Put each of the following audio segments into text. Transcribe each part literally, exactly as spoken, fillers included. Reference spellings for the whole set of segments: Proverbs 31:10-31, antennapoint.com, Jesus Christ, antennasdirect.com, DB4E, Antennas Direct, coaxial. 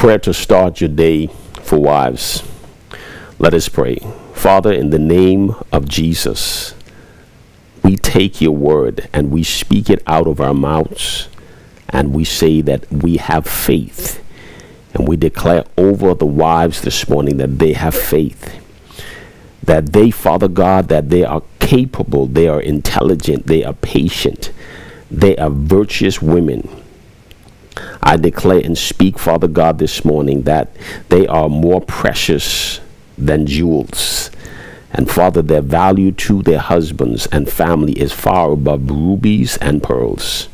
prayer to start your day for wives. Let us pray. Father, in the name of Jesus, we take your word and we speak it out of our mouths, and we say that we have faith, and we declare over the wives this morning that they have faith, that they, Father God, that they are capable, they are intelligent, they are patient, they are virtuous women. I declare and speak, Father God, this morning that they are more precious than jewels. And Father, their value to their husbands and family is far above rubies and pearls.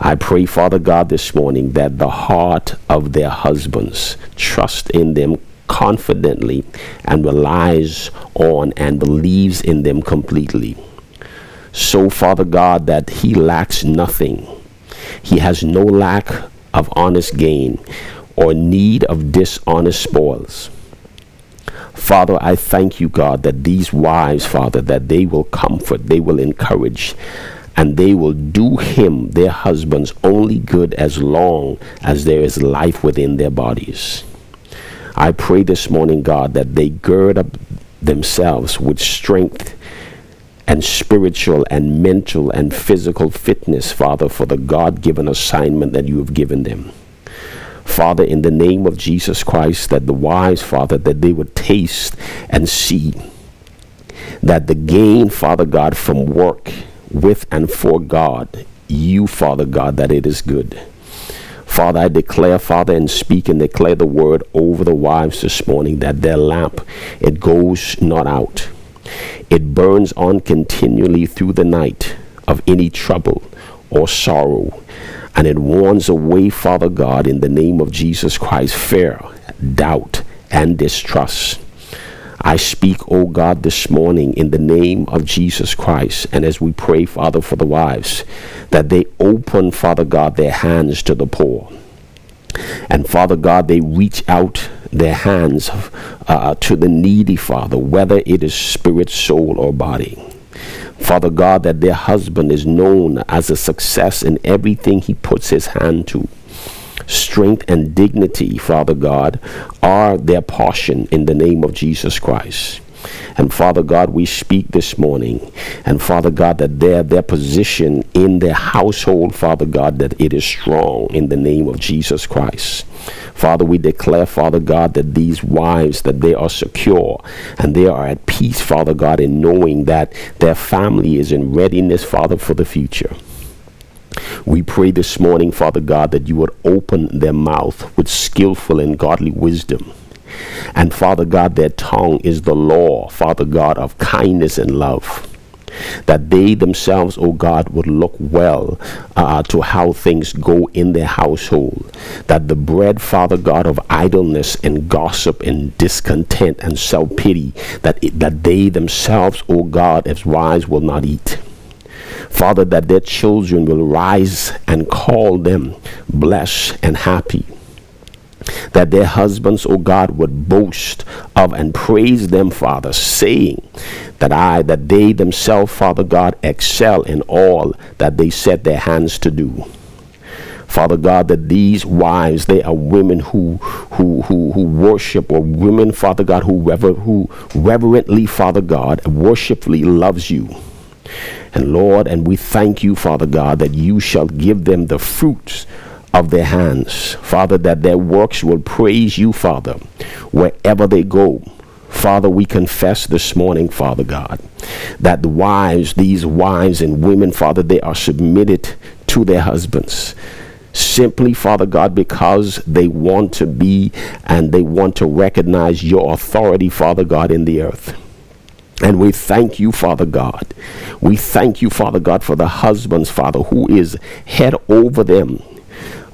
I pray, Father God, this morning that the heart of their husbands trusts in them confidently and relies on and believes in them completely. So, Father God, that he lacks nothing. He has no lack of honest gain or need of dishonest spoils. Father, I thank you, God, that these wives, Father, that they will comfort, they will encourage, and they will do him, their husbands, only good as long as there is life within their bodies. I pray this morning, God, that they gird up themselves with strength and spiritual and mental and physical fitness, Father, for the God-given assignment that you have given them. Father, in the name of Jesus Christ, that the wives, Father, that they would taste and see that the gain, Father God, from work with and for God, you, Father God, that it is good. Father, I declare, Father, and speak and declare the word over the wives this morning, that their lamp, it goes not out. It burns on continually through the night of any trouble or sorrow, and it warns away, Father God, in the name of Jesus Christ, fear, doubt, and distrust. I speak, O God, this morning in the name of Jesus Christ, and as we pray, Father, for the wives, that they open, Father God, their hands to the poor. And Father God, they reach out their hands uh, to the needy, Father, whether it is spirit, soul, or body. Father God, that their husband is known as a success in everything he puts his hand to. Strength and dignity, Father God, are their portion in the name of Jesus Christ. And Father God, we speak this morning, and Father God, that their, their position in their household, Father God, that it is strong in the name of Jesus Christ. Father, we declare, Father God, that these wives, that they are secure and they are at peace, Father God, in knowing that their family is in readiness, Father, for the future. We pray this morning, Father God, that you would open their mouth with skillful and godly wisdom. And Father God, their tongue is the law, Father God, of kindness and love. That they themselves, O God, would look well uh, to how things go in their household. That the bread, Father God, of idleness and gossip and discontent and self-pity, that, it, that they themselves, O God, as wives, will not eat. Father, that their children will rise and call them blessed and happy. That their husbands, O God, would boast of and praise them, Father, saying that I, that they themselves, Father God, excel in all that they set their hands to do. Father God, that these wives, they are women who who who, who worship, or women, Father God, who rever who reverently, Father God, worshipfully loves you. And Lord, and we thank you, Father God, that you shall give them the fruits of their hands, Father, that their works will praise you, Father, wherever they go. Father, we confess this morning, Father God, that the wives, these wives and women, Father, they are submitted to their husbands, simply, Father God, because they want to be and they want to recognize your authority, Father God, in the earth. And we thank you, Father God. We thank you, Father God, for the husbands, Father, who is head over them,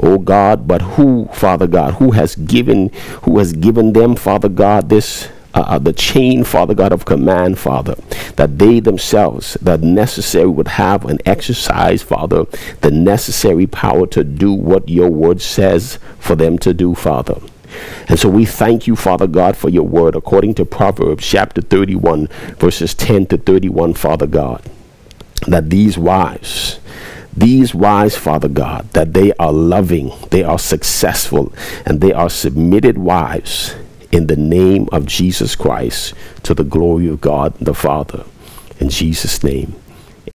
oh God, but who, Father God, who has given, who has given them, Father God, this, uh, the chain, Father God, of command, Father, that they themselves, that necessary, would have and exercise, Father, the necessary power to do what your word says for them to do, Father. And so we thank you, Father God, for your word, according to Proverbs chapter thirty-one, verses ten to thirty-one, Father God, that these wives, these wives, Father God, that they are loving, they are successful, and they are submitted wives in the name of Jesus Christ to the glory of God the Father. In Jesus' name.